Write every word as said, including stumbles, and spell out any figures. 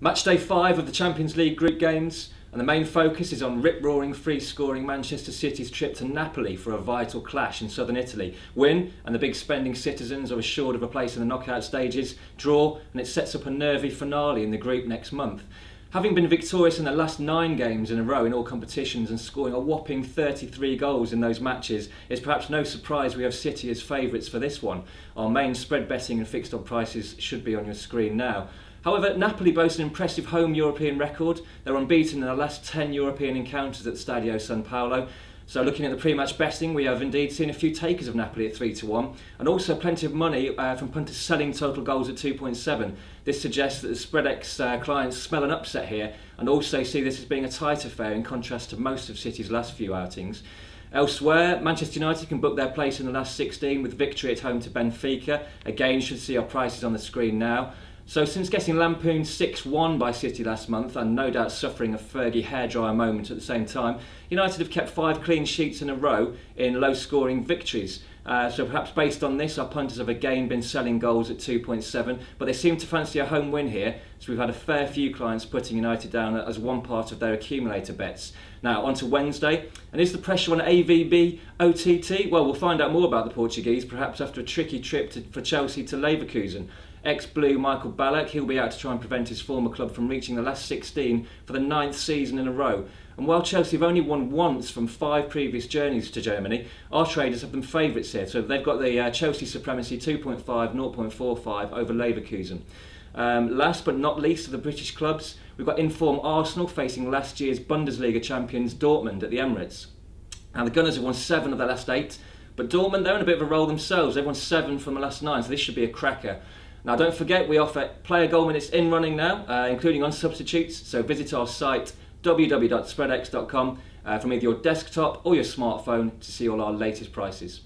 Match day five of the Champions League group games, and the main focus is on rip-roaring, free-scoring Manchester City's trip to Napoli for a vital clash in southern Italy. Win, and the big spending citizens are assured of a place in the knockout stages. Draw, and it sets up a nervy finale in the group next month. Having been victorious in the last nine games in a row in all competitions and scoring a whopping thirty-three goals in those matches, it's perhaps no surprise we have City as favourites for this one. Our main spread betting and fixed odd prices should be on your screen now. However, Napoli boasts an impressive home European record. They're unbeaten in the last ten European encounters at Stadio San Paolo. So looking at the pre-match betting, we have indeed seen a few takers of Napoli at three to one, and also plenty of money uh, from punters selling total goals at two point seven. This suggests that the Spreadex uh, clients smell an upset here, and also see this as being a tight affair in contrast to most of City's last few outings. Elsewhere, Manchester United can book their place in the last sixteen with victory at home to Benfica. Again, should see our prices on the screen now. So since getting lampooned six one by City last month, and no doubt suffering a Fergie hairdryer moment at the same time, United have kept five clean sheets in a row in low-scoring victories. Uh, so perhaps based on this, our punters have again been selling goals at two point seven, but they seem to fancy a home win here, so we've had a fair few clients putting United down as one part of their accumulator bets. Now on to Wednesday, and is the pressure on A V B O T T? Well, we'll find out more about the Portuguese, perhaps after a tricky trip to, for Chelsea to Leverkusen. Ex-Blue Michael Ballack, he'll be out to try and prevent his former club from reaching the last sixteen for the ninth season in a row. And while Chelsea have only won once from five previous journeys to Germany, our traders have them favourites here. So they've got the uh, Chelsea supremacy two point five, zero point four five over Leverkusen. Um, last but not least of the British clubs, we've got in-form Arsenal facing last year's Bundesliga champions Dortmund at the Emirates. And the Gunners have won seven of their last eight, but Dortmund, they're in a bit of a roll themselves. They've won seven from the last nine, so this should be a cracker. Now don't forget, we offer player goal minutes in running now, uh, including on substitutes, so visit our site w w w dot spreadex dot com uh, from either your desktop or your smartphone to see all our latest prices.